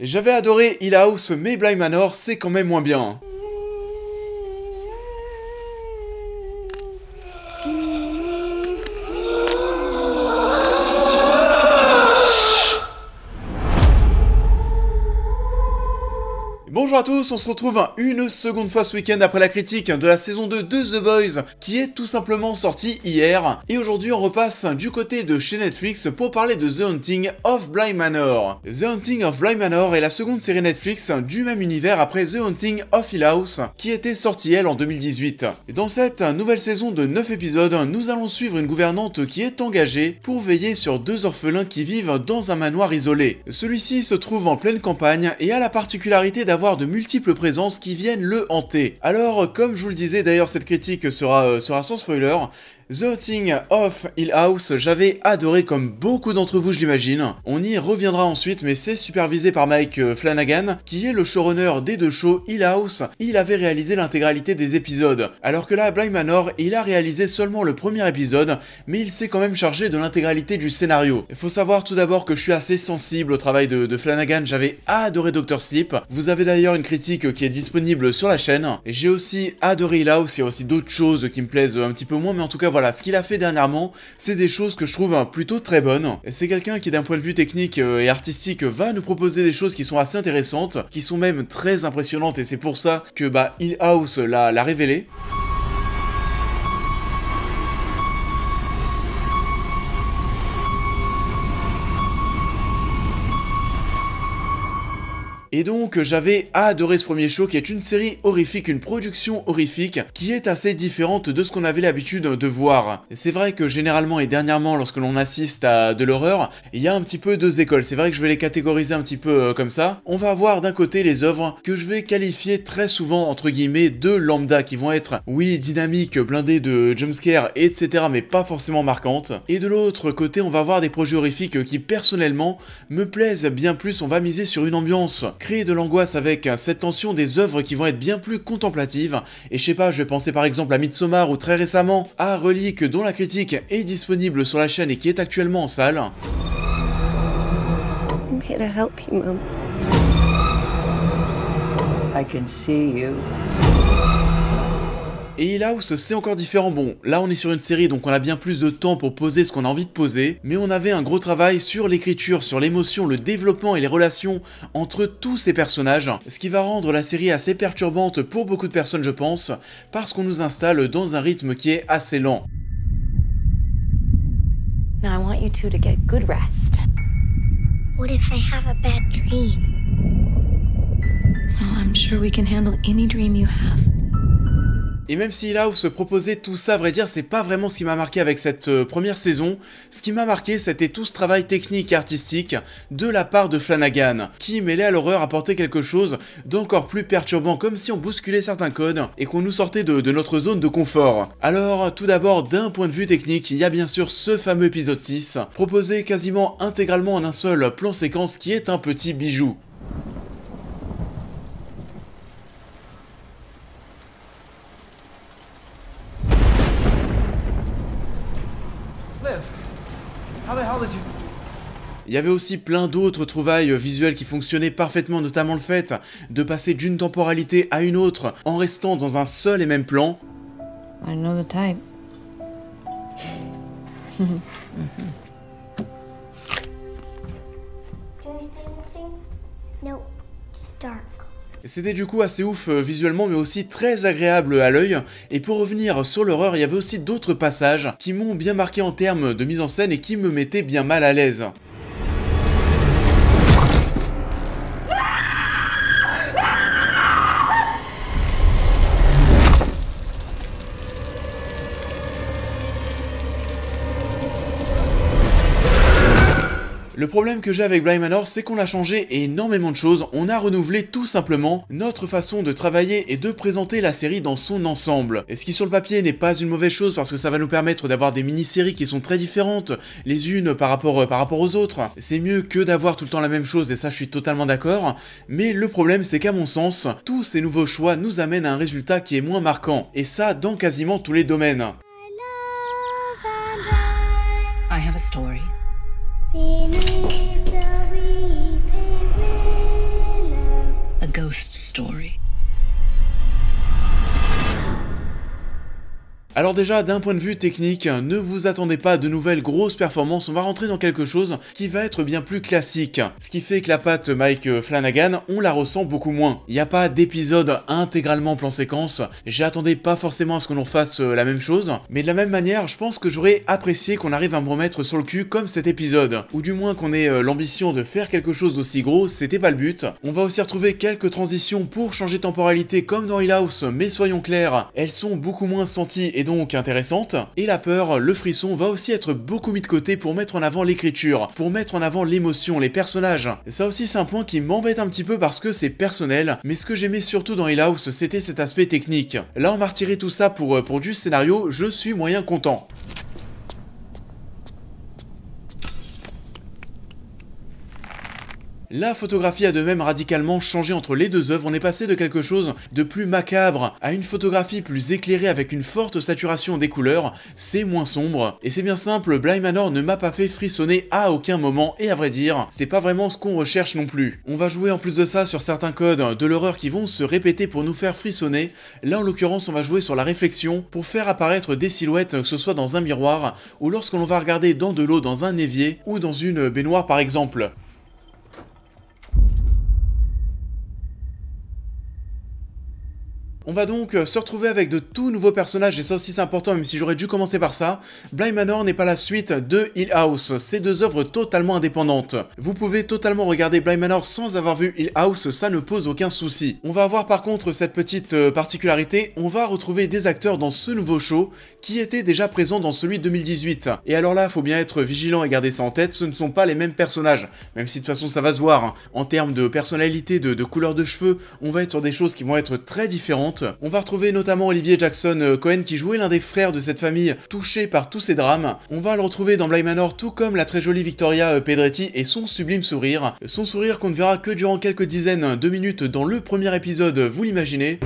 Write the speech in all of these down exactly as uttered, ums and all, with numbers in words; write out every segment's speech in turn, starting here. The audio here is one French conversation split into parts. J'avais adoré Hill House, mais Bly Manor, c'est quand même moins bien. Bonjour à tous, on se retrouve une seconde fois ce week-end après la critique de la saison deux de The Boys qui est tout simplement sortie hier. Et aujourd'hui on repasse du côté de chez Netflix pour parler de The Haunting of Bly Manor. The Haunting of Bly Manor est la seconde série Netflix du même univers après The Haunting of Hill House qui était sortie elle en deux mille dix-huit. Et dans cette nouvelle saison de neuf épisodes, nous allons suivre une gouvernante qui est engagée pour veiller sur deux orphelins qui vivent dans un manoir isolé. Celui-ci se trouve en pleine campagne et a la particularité d'avoir de multiples présences qui viennent le hanter. Alors, comme je vous le disais, d'ailleurs cette critique sera, euh, sera sans spoiler, The Haunting of Hill House, j'avais adoré comme beaucoup d'entre vous je l'imagine. On y reviendra ensuite, mais c'est supervisé par Mike Flanagan, qui est le showrunner des deux shows Hill House. Il avait réalisé l'intégralité des épisodes. Alors que là, Bly Manor, il a réalisé seulement le premier épisode, mais il s'est quand même chargé de l'intégralité du scénario. Faut savoir tout d'abord que je suis assez sensible au travail de, de Flanagan, j'avais adoré docteur Sleep. Vous avez d'ailleurs une critique qui est disponible sur la chaîne. J'ai aussi adoré Hill House, il y a aussi d'autres choses qui me plaisent un petit peu moins, mais en tout cas voilà. Voilà, ce qu'il a fait dernièrement, c'est des choses que je trouve hein, plutôt très bonnes. C'est quelqu'un qui d'un point de vue technique euh, et artistique va nous proposer des choses qui sont assez intéressantes, qui sont même très impressionnantes et c'est pour ça que bah, Hill House l'a l'a révélé. Et donc j'avais adoré ce premier show qui est une série horrifique, une production horrifique qui est assez différente de ce qu'on avait l'habitude de voir. C'est vrai que généralement et dernièrement lorsque l'on assiste à de l'horreur, il y a un petit peu deux écoles, c'est vrai que je vais les catégoriser un petit peu euh, comme ça. On va avoir d'un côté les œuvres que je vais qualifier très souvent entre guillemets de lambda qui vont être oui dynamiques, blindées de jumpscares et cetera mais pas forcément marquantes. Et de l'autre côté on va avoir des projets horrifiques qui personnellement me plaisent bien plus, on va miser sur une ambiance. Créer de l'angoisse avec cette tension des œuvres qui vont être bien plus contemplatives. Et je sais pas, je vais penser par exemple à Midsommar ou très récemment à Relique dont la critique est disponible sur la chaîne et qui est actuellement en salle. I'm here to help you, Mom. I can see you. Et Hill House, c'est encore différent. Bon, là on est sur une série, donc on a bien plus de temps pour poser ce qu'on a envie de poser, mais on avait un gros travail sur l'écriture, sur l'émotion, le développement et les relations entre tous ces personnages, ce qui va rendre la série assez perturbante pour beaucoup de personnes, je pense, parce qu'on nous installe dans un rythme qui est assez lent. Now I want you two to get good rest. What if I have a bad dream? Well, I'm sure we can handle any dream you have. Et même si Hill House proposait tout ça, à vrai dire, c'est pas vraiment ce qui m'a marqué avec cette euh, première saison. Ce qui m'a marqué, c'était tout ce travail technique et artistique de la part de Flanagan, qui, mêlé à l'horreur, apportait quelque chose d'encore plus perturbant, comme si on bousculait certains codes et qu'on nous sortait de, de notre zone de confort. Alors, tout d'abord, d'un point de vue technique, il y a bien sûr ce fameux épisode six, proposé quasiment intégralement en un seul plan séquence qui est un petit bijou. Il y avait aussi plein d'autres trouvailles visuelles qui fonctionnaient parfaitement, notamment le fait de passer d'une temporalité à une autre en restant dans un seul et même plan. I know the type. C'était du coup assez ouf euh, visuellement mais aussi très agréable à l'œil. Et pour revenir sur l'horreur, il y avait aussi d'autres passages qui m'ont bien marqué en termes de mise en scène et qui me mettaient bien mal à l'aise. Le problème que j'ai avec Bly Manor, c'est qu'on a changé énormément de choses, on a renouvelé tout simplement notre façon de travailler et de présenter la série dans son ensemble. Et ce qui sur le papier n'est pas une mauvaise chose parce que ça va nous permettre d'avoir des mini-séries qui sont très différentes, les unes par rapport, euh, par rapport aux autres. C'est mieux que d'avoir tout le temps la même chose et ça je suis totalement d'accord, mais le problème c'est qu'à mon sens, tous ces nouveaux choix nous amènent à un résultat qui est moins marquant, et ça dans quasiment tous les domaines. I have a story. Beneath the weeping ghost story. Alors déjà, d'un point de vue technique, ne vous attendez pas à de nouvelles grosses performances, on va rentrer dans quelque chose qui va être bien plus classique. Ce qui fait que la patte Mike Flanagan, on la ressent beaucoup moins. Il n'y a pas d'épisode intégralement plan séquence, j'attendais pas forcément à ce qu'on en fasse la même chose, mais de la même manière, je pense que j'aurais apprécié qu'on arrive à me remettre sur le cul comme cet épisode. Ou du moins qu'on ait l'ambition de faire quelque chose d'aussi gros, c'était pas le but. On va aussi retrouver quelques transitions pour changer de temporalité comme dans Hill House, mais soyons clairs, elles sont beaucoup moins senties et donc intéressante, et la peur, le frisson va aussi être beaucoup mis de côté pour mettre en avant l'écriture, pour mettre en avant l'émotion, les personnages. Ça aussi c'est un point qui m'embête un petit peu parce que c'est personnel, mais ce que j'aimais surtout dans Hill House c'était cet aspect technique. Là on m'a retiré tout ça pour, pour du scénario, je suis moyen content. La photographie a de même radicalement changé entre les deux œuvres, on est passé de quelque chose de plus macabre à une photographie plus éclairée avec une forte saturation des couleurs, c'est moins sombre. Et c'est bien simple, Bly Manor ne m'a pas fait frissonner à aucun moment et à vrai dire, c'est pas vraiment ce qu'on recherche non plus. On va jouer en plus de ça sur certains codes de l'horreur qui vont se répéter pour nous faire frissonner, là en l'occurrence on va jouer sur la réflexion pour faire apparaître des silhouettes que ce soit dans un miroir ou lorsqu'on va regarder dans de l'eau dans un évier ou dans une baignoire par exemple. On va donc se retrouver avec de tout nouveaux personnages, et ça aussi c'est important, même si j'aurais dû commencer par ça. Bly Manor n'est pas la suite de Hill House, c'est deux œuvres totalement indépendantes. Vous pouvez totalement regarder Bly Manor sans avoir vu Hill House, ça ne pose aucun souci. On va avoir par contre cette petite particularité, on va retrouver des acteurs dans ce nouveau show qui étaient déjà présents dans celui de deux mille dix-huit. Et alors là, faut bien être vigilant et garder ça en tête, ce ne sont pas les mêmes personnages, même si de toute façon ça va se voir, hein. En termes de personnalité, de, de couleur de cheveux, on va être sur des choses qui vont être très différentes. On va retrouver notamment Olivier Jackson-Cohen qui jouait l'un des frères de cette famille touché par tous ces drames. On va le retrouver dans Bly Manor tout comme la très jolie Victoria Pedretti et son sublime sourire. Son sourire qu'on ne verra que durant quelques dizaines de minutes dans le premier épisode, vous l'imaginez.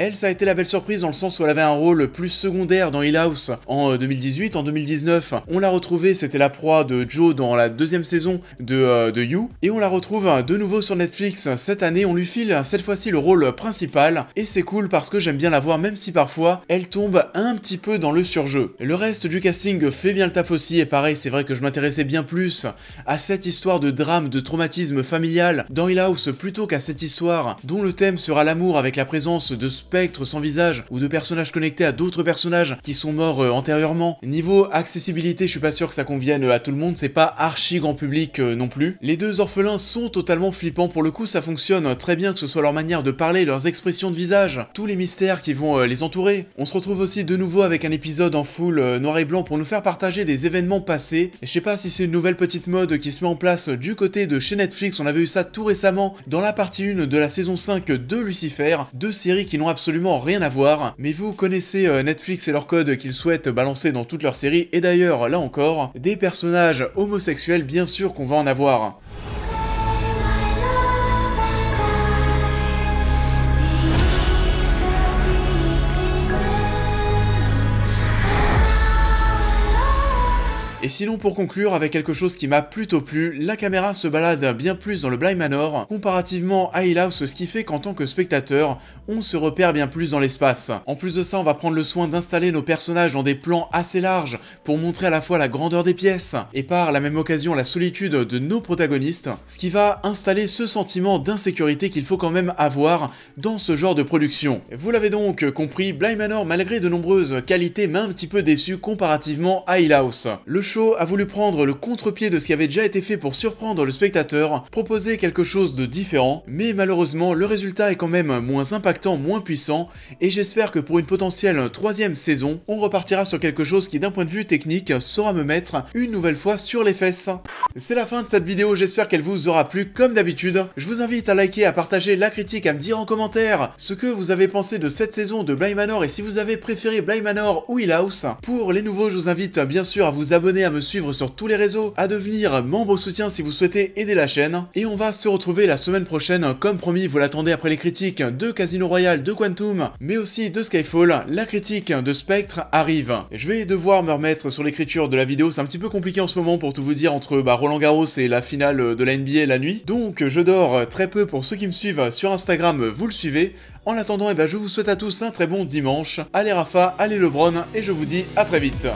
Elle, ça a été la belle surprise dans le sens où elle avait un rôle plus secondaire dans Hill House en deux mille dix-huit, en deux mille dix-neuf. On l'a retrouvée, c'était la proie de Joe dans la deuxième saison de, euh, de You. Et on la retrouve de nouveau sur Netflix cette année, on lui file cette fois-ci le rôle principal. Et c'est cool parce que j'aime bien la voir même si parfois elle tombe un petit peu dans le surjeu. Le reste du casting fait bien le taf aussi et pareil, c'est vrai que je m'intéressais bien plus à cette histoire de drame, de traumatisme familial dans Hill House plutôt qu'à cette histoire dont le thème sera l'amour avec la présence de Spectre sans visage ou de personnages connectés à d'autres personnages qui sont morts euh, antérieurement. Niveau accessibilité, je suis pas sûr que ça convienne à tout le monde, c'est pas archi grand public euh, non plus. Les deux orphelins sont totalement flippants, pour le coup ça fonctionne très bien que ce soit leur manière de parler, leurs expressions de visage, tous les mystères qui vont euh, les entourer. On se retrouve aussi de nouveau avec un épisode en full euh, noir et blanc pour nous faire partager des événements passés. Et je sais pas si c'est une nouvelle petite mode qui se met en place du côté de chez Netflix, on avait eu ça tout récemment dans la partie un de la saison cinq de Lucifer, deux séries qui n'ont absolument rien à voir, mais vous connaissez euh, Netflix et leur code qu'ils souhaitent balancer dans toutes leurs séries, et d'ailleurs, là encore, des personnages homosexuels, bien sûr qu'on va en avoir. Et sinon pour conclure avec quelque chose qui m'a plutôt plu, la caméra se balade bien plus dans le Bly Manor comparativement à Hill House, ce qui fait qu'en tant que spectateur, on se repère bien plus dans l'espace. En plus de ça, on va prendre le soin d'installer nos personnages dans des plans assez larges pour montrer à la fois la grandeur des pièces et par la même occasion la solitude de nos protagonistes, ce qui va installer ce sentiment d'insécurité qu'il faut quand même avoir dans ce genre de production. Vous l'avez donc compris, Bly Manor malgré de nombreuses qualités m'a un petit peu déçu comparativement à Hill House. Le show a voulu prendre le contre-pied de ce qui avait déjà été fait pour surprendre le spectateur, proposer quelque chose de différent, mais malheureusement le résultat est quand même moins impactant, moins puissant, et j'espère que pour une potentielle troisième saison, on repartira sur quelque chose qui d'un point de vue technique saura me mettre une nouvelle fois sur les fesses. C'est la fin de cette vidéo, j'espère qu'elle vous aura plu comme d'habitude, je vous invite à liker, à partager la critique, à me dire en commentaire ce que vous avez pensé de cette saison de Bly Manor et si vous avez préféré Bly Manor ou Hill House. Pour les nouveaux, je vous invite bien sûr à vous abonner abonner, à me suivre sur tous les réseaux, à devenir membre soutien si vous souhaitez aider la chaîne. Et on va se retrouver la semaine prochaine, comme promis, vous l'attendez après les critiques de Casino Royale, de Quantum, mais aussi de Skyfall. La critique de Spectre arrive. Je vais devoir me remettre sur l'écriture de la vidéo, c'est un petit peu compliqué en ce moment pour tout vous dire, entre bah, Roland Garros et la finale de la N B A la nuit. Donc je dors très peu, pour ceux qui me suivent sur Instagram, vous le suivez. En attendant, eh ben, je vous souhaite à tous un très bon dimanche. Allez Rafa, allez Lebron, et je vous dis à très vite.